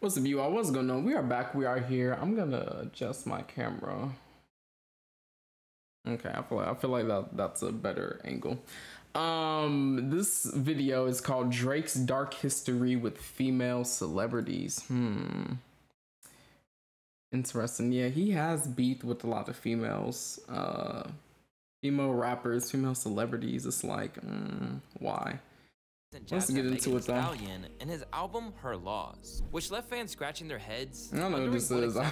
What's up, you all? What's going on? We are back. We are here. I'm gonna adjust my camera. Okay, I feel like that's a better angle. This video is called Drake's Dark History with Female Celebrities. Interesting. Yeah, he has beef with a lot of females, female rappers, female celebrities. It's like, why? Let's get into it, though. And his album Her Loss, which left fans scratching their heads. I don't know who this is. I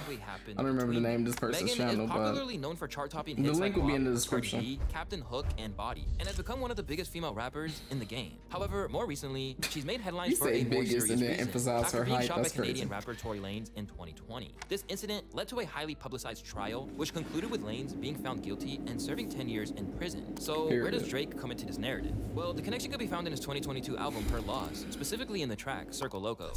don't remember the name of this person's channel, but popularly known for chart-topping hits. The link will be in the description. Captain Hook and Body, and has become one of the biggest female rappers in the game. However, more recently, she's made headlines for a more serious reason, after being shot by Canadian rapper Tory Lanez in 2020. This incident led to a highly publicized trial, which concluded with Lanez being found guilty and serving 10 years in prison. So where does Drake come into this narrative? Well, the connection could be found in his 2022 album Her Loss, specifically in the track Circle Loco.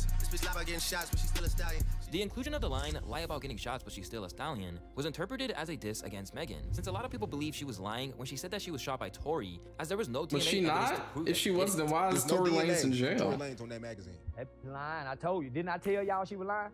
The inclusion of the line "lie about getting shots but she's still a stallion" was interpreted as a diss against Megan, since a lot of people believe she was lying when she said that she was shot by Tory, as there was no DNA. Was she not? If she was, then why is Tory Lanez in jail? Tory Lanez on that magazine. That's lying. I told you. Didn't I tell y'all she was lying?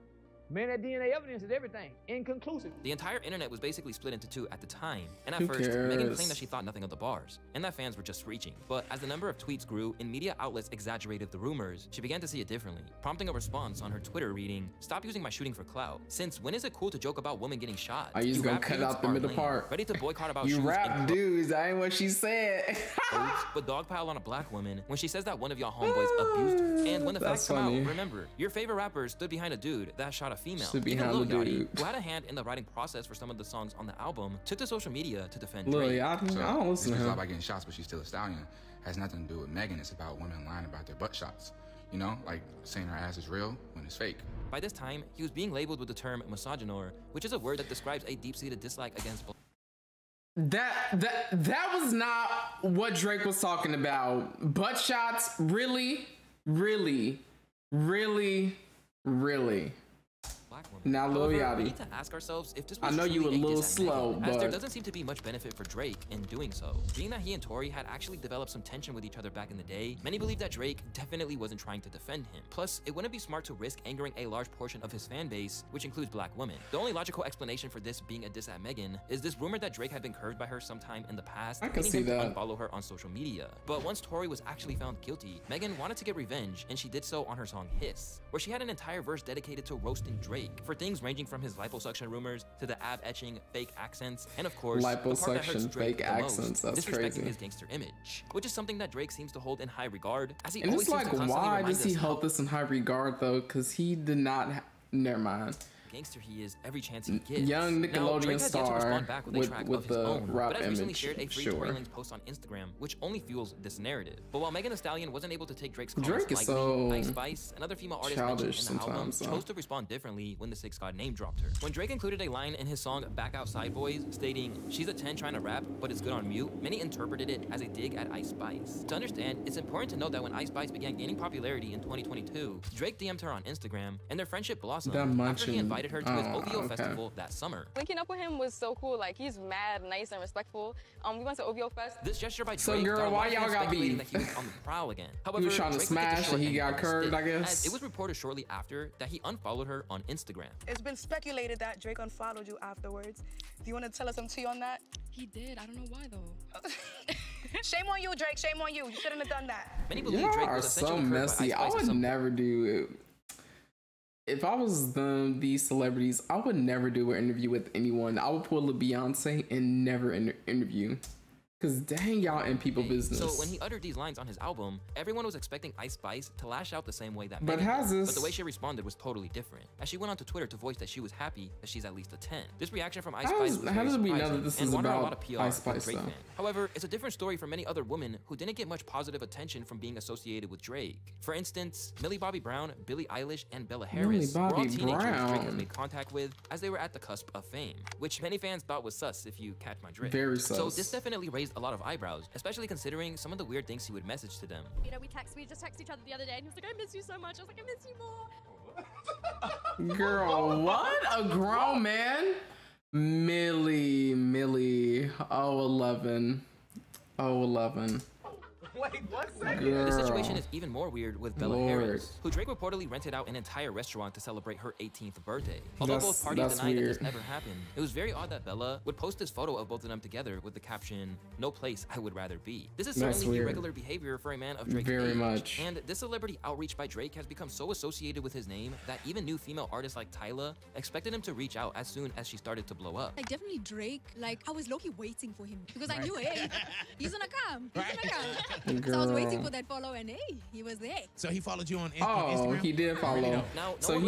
Man, that DNA evidence is everything. Inconclusive. The entire internet was basically split into two at the time, and at first, Megan claimed that she thought nothing of the bars, and that fans were just reaching. But as the number of tweets grew and media outlets exaggerated the rumors, she began to see it differently, prompting a response on her Twitter reading, "Stop using my shooting for clout. Since when is it cool to joke about women getting shot? I just gonna cut out the middle part. Ready to boycott about you rap dudes. I ain't what she said." Oops, but dogpile on a black woman when she says that one of y'all homeboys abused her. And when the facts come out, remember, your favorite rapper stood behind a dude that shot a female. Even Lil Yachty, who had a hand in the writing process for some of the songs on the album, took to social media to defend Drake. So, I don't listen to her. About getting shots, but she's still a stallion. Has nothing to do with Megan. It's about women lying about their butt shots. You know, like saying her ass is real when it's fake. By this time, he was being labeled with the term misogynor, which is a word that describes a deep-seated dislike against. That was not what Drake was talking about. Butt shots, really. Now, Lil Yachty, we need to ask ourselves if this was, I know you were a little slow, but as there doesn't seem to be much benefit for Drake in doing so. Being that he and Tory had actually developed some tension with each other back in the day, many believe that Drake definitely wasn't trying to defend him. Plus, it wouldn't be smart to risk angering a large portion of his fan base, which includes black women. The only logical explanation for this being a diss at Megan is this rumor that Drake had been curved by her sometime in the past, meaning him to unfollow her on social media. But once Tory was actually found guilty, Megan wanted to get revenge, and she did so on her song Hiss, where she had an entire verse dedicated to roasting Drake for things ranging from his liposuction rumors to the ab etching fake accents, and of course liposuction fake accents, that's crazy, his gangster image, which is something that Drake seems to hold in high regard, as he always seems to constantly remind us. Why does he hold this in high regard though? Because he did not never mind gangster he is every chance he gets. Young Nickelodeon now, star back with the own, rap but image, shared a free Tory Lanez post on Instagram, which only fuels this narrative. But while Megan Thee Stallion wasn't able to take Drake's comments lightly, so Ice Spice and other female artists mentioned in the album chose to respond differently when the Six God name dropped her. When Drake included a line in his song Back Outside Boys stating, "She's a 10 trying to rap, but it's good on mute," many interpreted it as a dig at Ice Spice. To understand, it's important to know that when Ice Spice began gaining popularity in 2022, Drake DM'd her on Instagram, and their friendship blossomed after he invited her to his OVO festival that summer. Linking up with him was so cool. Like, he's mad nice and respectful. We went to OVO Fest. This gesture by Drake. So girl, why y'all got beef? That he was on the prowl again. However, he was trying to smash and he got curved, I guess. It was reported shortly after that he unfollowed her on Instagram. It's been speculated that Drake unfollowed you afterwards. Do you want to tell us some tea on that? He did. I don't know why though. Shame on you, Drake. Shame on you. You shouldn't have done that. Many believe Drake was essentially curved by Ice Spice. I would never do it. If I was these celebrities, I would never do an interview with anyone. I would pull a Beyonce and never interview. Cause dang, y'all in people business. So when he uttered these lines on his album, everyone was expecting Ice Spice to lash out the same way that Megan did. But the way she responded was totally different, as she went on to Twitter to voice that she was happy that she's at least a 10. This reaction from Ice Spice was very surprising and won her a lot of PR from Drake fans. However, it's a different story for many other women who didn't get much positive attention from being associated with Drake. For instance, Millie Bobby Brown, Billie Eilish, and Bella Harris were all teenagers Drake has made contact with, as they were at the cusp of fame, which many fans thought was sus, if you catch my drift. Very sus. So this definitely raised a lot of eyebrows, especially considering some of the weird things he would message to them. You know, we just texted each other the other day, and he was like, "I miss you so much." I was like, "I miss you more." Girl, what? A grown man? Millie. Oh, 11. Wait, what? The situation is even more weird with Bella Harris, who Drake reportedly rented out an entire restaurant to celebrate her 18th birthday. Although both parties denied that this ever happened, it was very odd that Bella would post this photo of both of them together with the caption, "No place I would rather be." This is certainly irregular behavior for a man of Drake's age. Much. And this celebrity outreach by Drake has become so associated with his name that even new female artists like Tyla expected him to reach out as soon as she started to blow up. Like, definitely Drake, like, I was low-key waiting for him because I knew, hey, he's gonna come. He's gonna come. So I was waiting for that follow, and hey, he was there. So he followed you on Instagram? Oh, he did follow. Now, so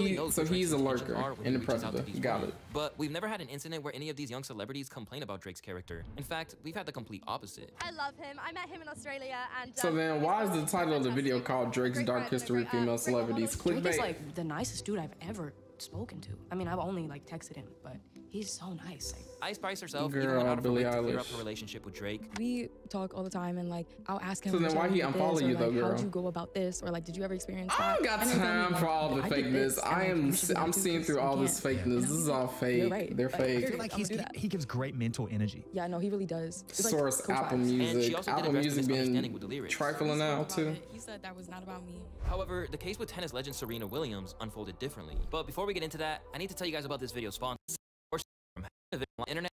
he's a lurker and a predator. Got it. But we've never had an incident where any of these young celebrities complain about Drake's character. In fact, we've had the complete opposite. I love him. I met him in Australia, and so then why is the title of the video called Drake's Dark History Female Celebrities? Clickbait. Drake is like the nicest dude I've ever spoken to. I mean, I've only like texted him, but he's so nice. Like, Ice Spice herself even went out of her way to clear up her relationship with Drake. We talk all the time, and like, I'll ask him. So then why he unfollow you though, girl? How did you go about this, or like, did you ever experience that? I don't got time for all the fakeness. I'm seeing through all this fakeness. This is all fake. They're fake. Like, he gives great mental energy. Yeah, no, he really does. Source Apple Music. Apple Music being trifling out too. He said that was not about me. However, the case with tennis legend Serena Williams unfolded differently. But before we get into that, I need to tell you guys about this video sponsor. Internet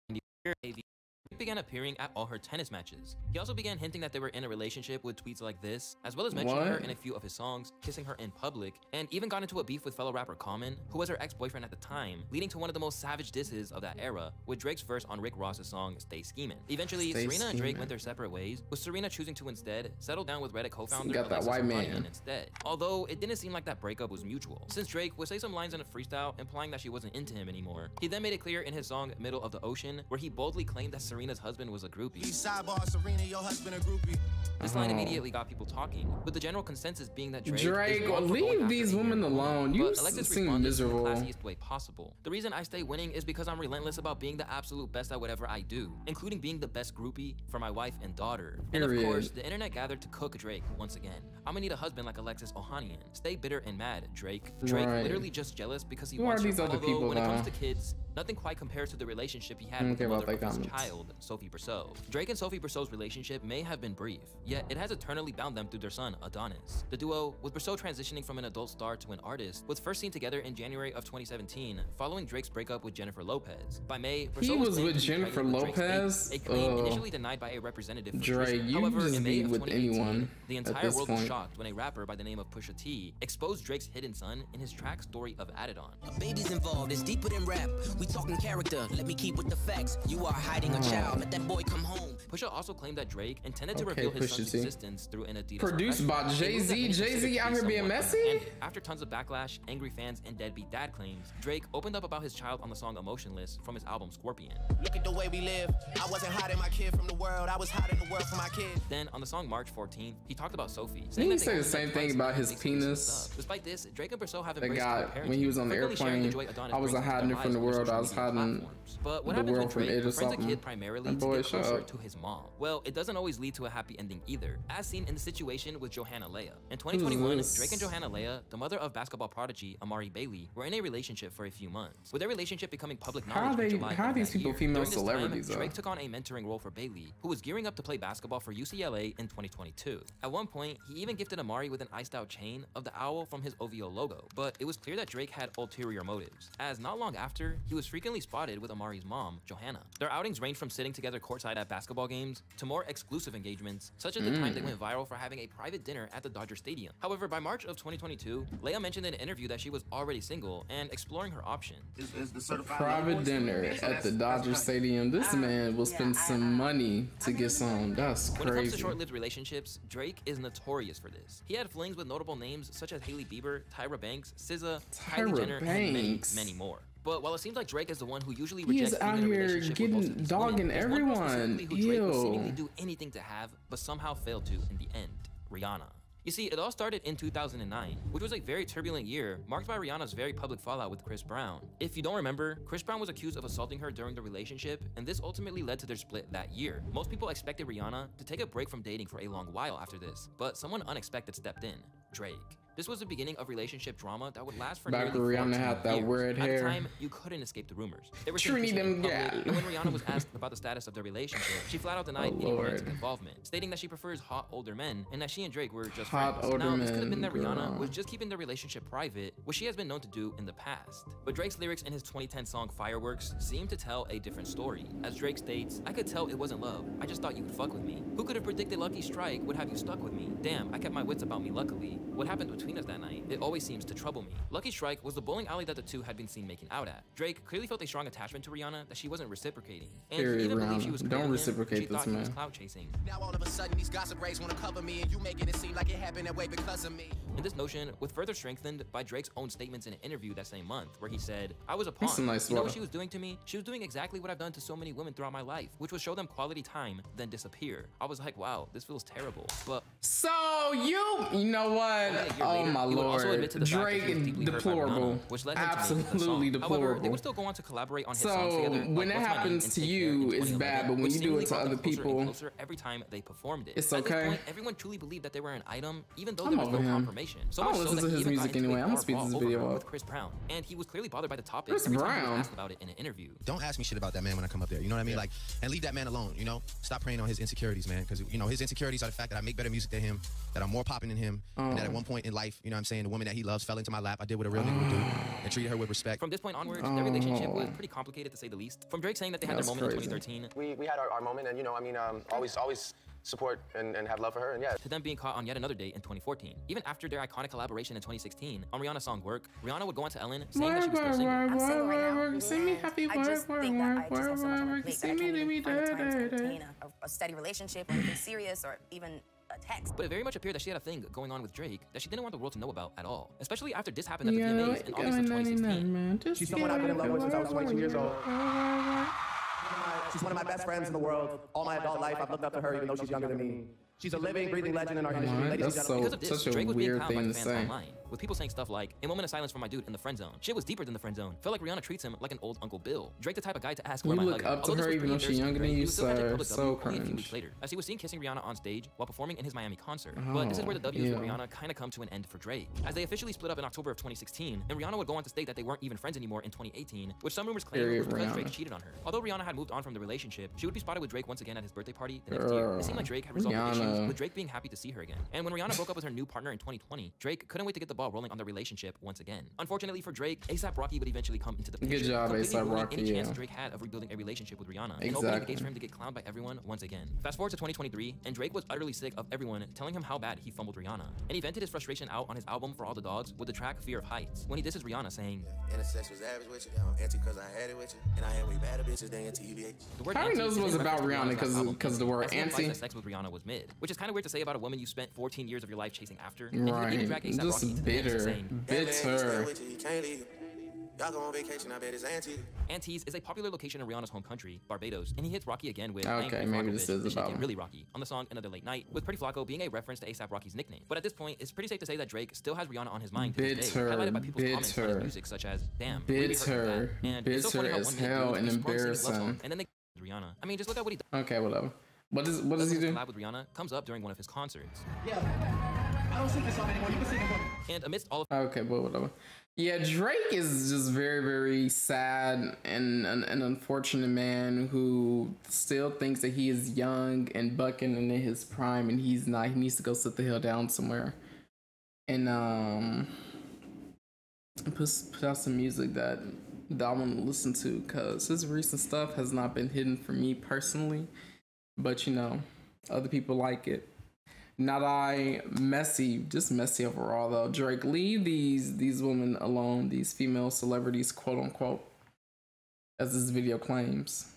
began appearing at all her tennis matches. He also began hinting that they were in a relationship with tweets like this, as well as mentioning her in a few of his songs, kissing her in public, and even got into a beef with fellow rapper Common, who was her ex-boyfriend at the time, leading to one of the most savage disses of that era with Drake's verse on Rick Ross's song Stay Schemin'. Eventually, Serena and Drake went their separate ways, with Serena choosing to instead settle down with Reddit co-founder Alexis Ohanian instead, although it didn't seem like that breakup was mutual, since Drake would say some lines in a freestyle implying that she wasn't into him anymore. He then made it clear in his song Middle of the Ocean, where he boldly claimed that Serena's husband was a groupie. Sidebar, Serena, your husband a groupie. This line immediately got people talking, with the general consensus being that Drake leave these women alone. You seem miserable. In the classiest way possible. The reason I stay winning is because I'm relentless about being the absolute best at whatever I do, including being the best groupie for my wife and daughter. And of course, the internet gathered to cook Drake once again. I'm gonna need a husband like Alexis Ohanian. Stay bitter and mad, Drake. Drake literally just jealous because he wants these other people. When it comes to kids, nothing quite compares to the relationship he had with the mother of his child, Sophie Brussaux. Drake and Sophie Brussaux's relationship may have been brief, yet it has eternally bound them through their son, Adonis. The duo, with Brussaux transitioning from an adult star to an artist, was first seen together in January of 2017, following Drake's breakup with Jennifer Lopez. By May, Brussaux was with Jennifer Lopez, a claim initially denied by a representative. Drake, however, in May of 2018, the entire world was shocked when a rapper by the name of Pusha T exposed Drake's hidden son in his track Story of Adidon. A baby's involved. It's deeper than rap. We talking character. Let me keep with the facts. You are hiding a child. Let that boy come home. Pusha also claimed that Drake intended to reveal his son's existence through an Adidas. Produced by Jay-Z. Jay-Z out here being messy. And after tons of backlash, angry fans, and deadbeat dad claims, Drake opened up about his child on the song Emotionless from his album Scorpion. Look at the way we live. I wasn't hiding my kid from the world. I was hiding the world from my kid. Then on the song March 14th, he talked about Sophie. Didn't he say the same thing about his penis? Despite this, Drake and Brussaux have embraced their parenting. When he was on the airplane, I wasn't hiding it from the world. I was hiding the world from it or something. Primarily to get closer to his mom. Well, it doesn't always lead to a happy ending either, as seen in the situation with Johanna Leia. In 2021, Drake and Johanna Leia, the mother of basketball prodigy Amari Bailey, were in a relationship for a few months, with their relationship becoming public knowledge. How are these people female celebrities? Drake took on a mentoring role for Bailey, who was gearing up to play basketball for UCLA in 2022. At one point, he even gifted Amari with an iced out chain of the owl from his OVO logo, but it was clear that Drake had ulterior motives, as not long after, he was frequently spotted with Amari's mom, Johanna. Their outings range from sitting together courtside at basketball games to more exclusive engagements, such as the time they went viral for having a private dinner at the Dodger Stadium. However, by March of 2022, Leia mentioned in an interview that she was already single and exploring her options. Private dinner at the Dodger Stadium. This man will spend some money to get some. That's crazy. When it comes to short-lived relationships, Drake is notorious for this. He had flings with notable names such as Hailey Bieber, Tyra Banks, SZA, Kylie Jenner, and many more. But while it seems like Drake is the one who usually rejects being in a relationship with both of his women, there's one person specifically who Drake would seemingly do anything to have, but somehow failed to in the end, Rihanna. You see, it all started in 2009, which was a very turbulent year, marked by Rihanna's very public fallout with Chris Brown. If you don't remember, Chris Brown was accused of assaulting her during the relationship, and this ultimately led to their split that year. Most people expected Rihanna to take a break from dating for a long while after this, but someone unexpected stepped in, Drake. This was the beginning of relationship drama that would last for nearly 14 years. Back when Rihanna had that weird hair. At the time, you couldn't escape the rumors. They were when Rihanna was asked about the status of their relationship, she flat out denied any romantic involvement, stating that she prefers hot older men and that she and Drake were just friends. Now, this could have been that Rihanna was just keeping their relationship private, which she has been known to do in the past. But Drake's lyrics in his 2010 song Fireworks seem to tell a different story. As Drake states, "I could tell it wasn't love. I just thought you would fuck with me. Who could have predicted Lucky Strike would have you stuck with me? Damn, I kept my wits about me luckily. What happened between us that night? It always seems to trouble me." Lucky Strike was the bowling alley that the two had been seen making out at. Drake clearly felt a strong attachment to Rihanna that she wasn't reciprocating. And he didn't believe she was clout chasing. Now all of a sudden these gossip rays want to cover me and you making it seem like it happened that way because of me. And this notion was further strengthened by Drake's own statements in an interview that same month where he said, "I was a pawn. You know what she was doing to me? She was doing exactly what I've done to so many women throughout my life, which was show them quality time, then disappear. I was like, wow, this feels terrible." But so you know what? Oh my lord, Drake, deplorable, absolutely deplorable. However, they would still go on to collaborate on his songs together. When it happens to you, it's bad, but when you do it to other people, every time they performed it, it's okay. Everyone truly believed that they were an item, even though there was no confirmation. So much so that he even got into a hard brawl with Chris Brown, and he was clearly bothered by the topic every time he was asked about it in an interview. Don't ask me shit about that man when I come up there. You know what I mean? Like, and leave that man alone. You know, stop preying on his insecurities, man, because you know his insecurities are the fact that I make better music than him, that I'm more popping than him, and that at one point in life, you know what I'm saying, the woman that he loves fell into my lap. I did what a real nigga would do and treated her with respect. From this point onwards, their relationship was pretty complicated to say the least. From Drake saying that they had their moment in 2013, we had our moment, and you know, I mean, always support and have love for her, and yeah. To them being caught on yet another date in 2014. Even after their iconic collaboration in 2016, on Rihanna's song Work, Rihanna would go on to Ellen saying that she was still single. I'm single right now. Sing me happy work, I just have so much on my plate that I can't even find the time to maintain a steady relationship or anything serious or even a text. But it very much appeared that she had a thing going on with Drake that she didn't want the world to know about at all, especially after this happened at the VMAs in August of 2016. She's someone I've been in love with since I was 22 years old. She's one of my best friends in the world. All my adult life, I've looked up to her even though she's younger than me. She's a living, breathing legend in our industry. Ladies and gentlemen, because of this, Drake was being clowned by the fans online, with people saying stuff like, "A moment of silence for my dude in the friend zone." Shit was deeper than the friend zone. Felt like Rihanna treats him like an old Uncle Bill. Drake the type of guy to ask, "Where am I hugging?" You look up to her even though she's younger than you, sir. So cringe. A few weeks later, as he was seen kissing Rihanna on stage while performing in his Miami concert. But this is where the W's with Rihanna kind of come to an end for Drake, as they officially split up in October of 2016, and Rihanna would go on to state that they weren't even friends anymore in 2018, which some rumors claim was because Drake cheated on her. Although Rihanna had moved on from the relationship, she would be spotted with Drake once again at his birthday party the next year. It seemed like Drake had resolved the issues, with Drake being happy to see her again. And when Rihanna broke up with her new partner in 2020, Drake couldn't wait to get the ball rolling on their relationship once again. Unfortunately for Drake, A$AP Rocky would eventually come into the picture. Good job, A$AP Rocky. Any chance Drake had of rebuilding a relationship with Rihanna, and opening the gates for him to get clowned by everyone once again. Fast forward to 2023, and Drake was utterly sick of everyone telling him how bad he fumbled Rihanna, and he vented his frustration out on his album For All the Dogs with the track Fear of Heights, when he disses Rihanna saying, "Intersex was average with you, I'm anti because I had it with you, and I had way better bitches than anti you bitch." The word anti was about Rihanna because the word anti. Sex with Rihanna was mid, which is kind of weird to say about a woman you spent 14 years of your life chasing after. Right, just bitter. Y'all go on vacation, I bet it's Antilles. Antilles is a popular location in Rihanna's home country, Barbados, and he hits Rocky again with Really Rocky on the song Another Late Night, with Pretty Flacco being a reference to A$AP Rocky's nickname. But at this point, it's pretty safe to say that Drake still has Rihanna on his mind to this day, highlighted by people's comments on his music such as, "Damn, bitter, really and bitter as hell and embarrassing." And then they Rihanna. I mean, just look at what he does. Okay, whatever. What does he do? Collab with Rihanna comes up during one of his concerts. Yeah, I don't sing this song anymore. You can sing it. And amidst all of whatever. Yeah, Drake is just very, very sad and an unfortunate man who still thinks that he is young and bucking in his prime, and he's not. He needs to go sit the hell down somewhere, and put out some music that I want to listen to, because his recent stuff has not been hidden for me personally. But you know, other people like it. Not I. Messy, just messy overall though. Drake, leave these women alone, these female celebrities, quote unquote, as this video claims.